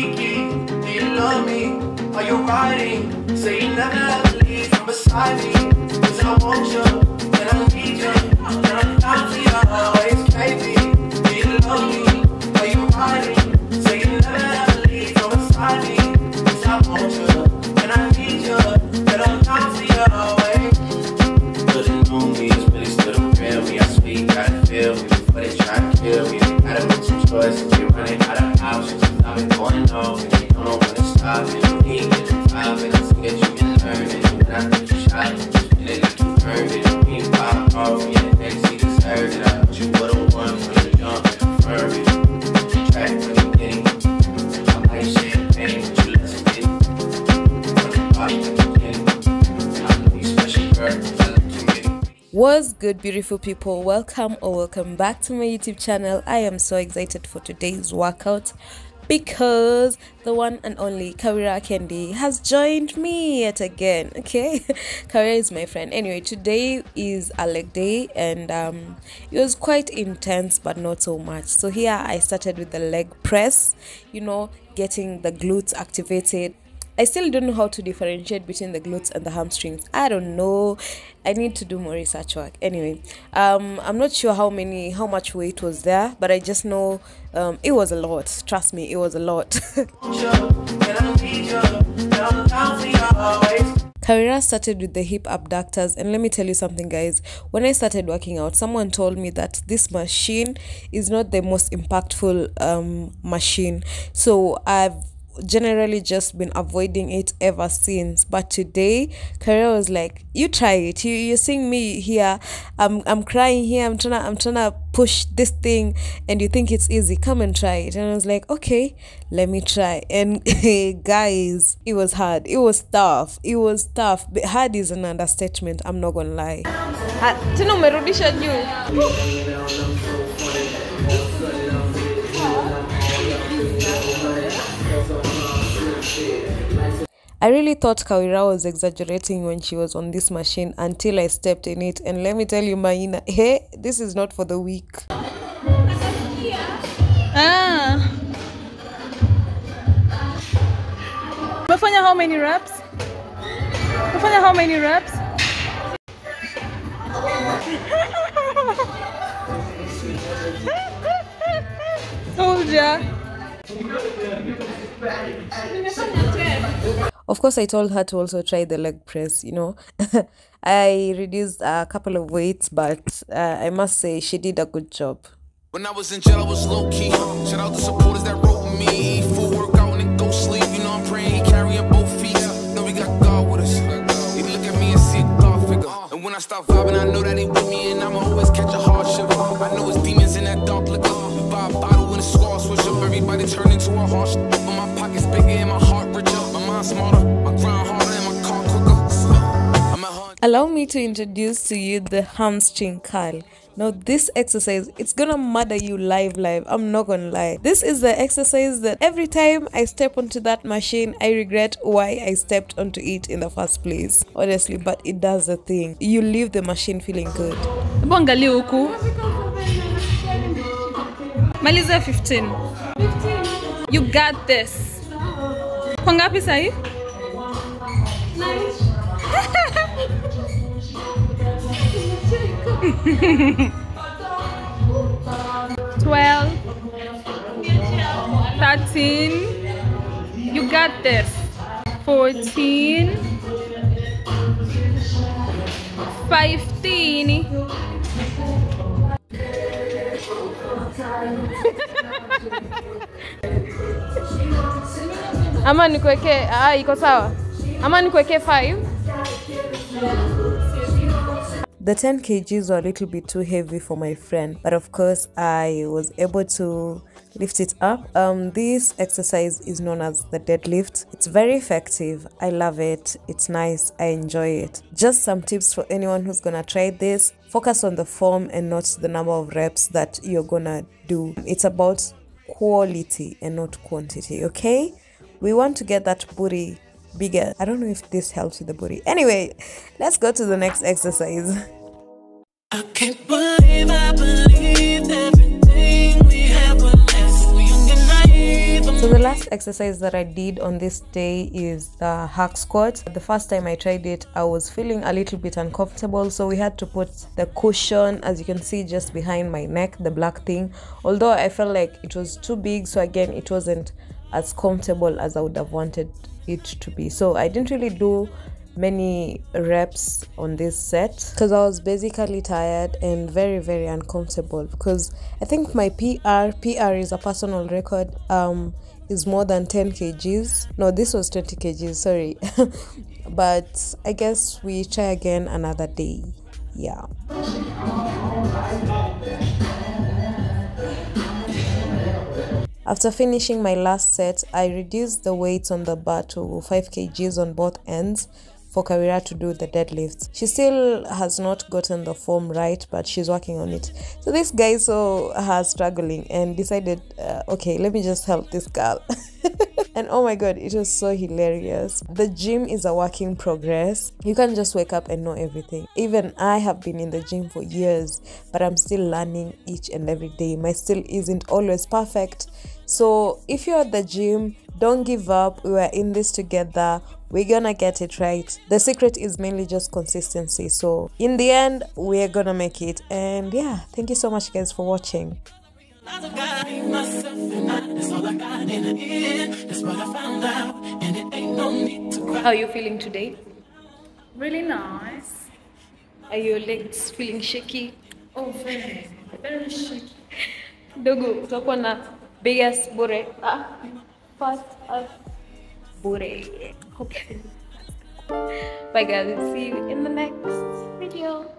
speaking? Do you love me? Are you riding? Say never leave from beside me, 'cause I want you, and I need you, and I'm not here always, baby. Do you love me? Are you riding? Say never leave from beside me, 'cause I want you, and I need you, and I'm not here always. Putting on me is really still the real me. I speak, gotta feel me before they try to kill me. Gotta make some choices. We're running out of options. I've been going off and they don't know when to stop it. You need to get the vibe and I see that you've been learning. When I think you shot it, and then like you earned it. Me and Bob called me and the next he deserved it. I thought you would've won from the jump and confirmed it. The track from the beginning, I like champagne, but you listen to it. From the bottom to the beginning, I know you special girl. What's good, beautiful people? Welcome or welcome back to my YouTube channel. I am so excited for today's workout because the one and only Kawira Kendi has joined me yet again. Okay, Kawira is my friend. Anyway, today is a leg day and it was quite intense but not so much. So here I started with the leg press, you know, getting the glutes activated. I still don't know how to differentiate between the glutes and the hamstrings. I don't know. I need to do more research work. Anyway, I'm not sure how much weight was there, but I just know it was a lot. Trust me, it was a lot. Kawira started with the hip abductors, and let me tell you something, guys. When I started working out, someone told me that this machine is not the most impactful machine. So I've generally just been avoiding it ever since, but today Kawira was like, you try it, you're seeing me here, I'm crying here, I'm trying to push this thing and you think it's easy, come and try it. And I was like, okay, let me try. And guys, it was hard, it was tough, but hard is an understatement, I'm not gonna lie. I really thought Kawira was exaggerating when she was on this machine until I stepped in it, and let me tell you, Maina, hey, this is not for the weak. Mafanya how many reps? Mafanya how many reps? Soldier. Of course, I told her to also try the leg press, you know. I reduced a couple of weights, but I must say she did a good job. When I was in jail, I was low-key. Shout out the supporters that wrote me. Full workout and go sleep. You know I'm praying, carrying both feet. Know we got God with us. He look at me and see God figure. And when I stop vibing, I know that he with me. And I'ma always catch a hard shiver. I know it's demons in that dark liquor. We buy a bottle and a scar switch up. Everybody turn into a harsh. But my pocket's bigger and my heart richer. Allow me to introduce to you the hamstring curl. Now this exercise, it's gonna murder you live, I'm not gonna lie. This is the exercise that every time I step onto that machine, I regret why I stepped onto it in the first place, honestly, but it does the thing. You leave the machine feeling good. Maliza 15. You got this. Pongapi sahi? Nine. 12. 13. You got this. 14. 15. Ama nikuweke, iko sawa. Ama nikuweke 5. The 10 kgs were a little bit too heavy for my friend, but of course I was able to lift it up. This exercise is known as the deadlift. It's very effective. I love it. It's nice. I enjoy it. Just some tips for anyone who's gonna try this. Focus on the form and not the number of reps that you're gonna do. It's about quality and not quantity, okay? We want to get that booty bigger. I don't know if this helps with the booty. Anyway, let's go to the next exercise. I can't believe I believed everything we had. So the last exercise that I did on this day is the hack squat. The first time I tried it, I was feeling a little bit uncomfortable, so we had to put the cushion, as you can see, just behind my neck, the black thing. Although I felt like it was too big, so again, it wasn't as comfortable as I would have wanted it to be. So I didn't really do many reps on this set because I was basically tired and very, very uncomfortable, because I think my PR is a personal record, is more than 10 kgs. No, this was 20 kgs, sorry. But I guess we try again another day. Yeah. After finishing my last set, I reduced the weights on the bar to 5 kgs on both ends for Kawira to do the deadlifts. She still has not gotten the form right, but she's working on it. So this guy saw her struggling and decided, okay, let me just help this girl. And oh my god, it was so hilarious. The gym is a work in progress. You can't just wake up and know everything. Even I have been in the gym for years, but I'm still learning each and every day. My skill isn't always perfect. So if you're at the gym, don't give up. We are in this together. We're gonna get it right. The secret is mainly just consistency. So in the end, we're gonna make it. And yeah, thank you so much guys for watching. How are you feeling today? Really nice. Are your legs feeling shaky? Oh, very, very shaky. Dogo, talk on the biggest bore. First up. Okay. Bye guys, see you in the next video.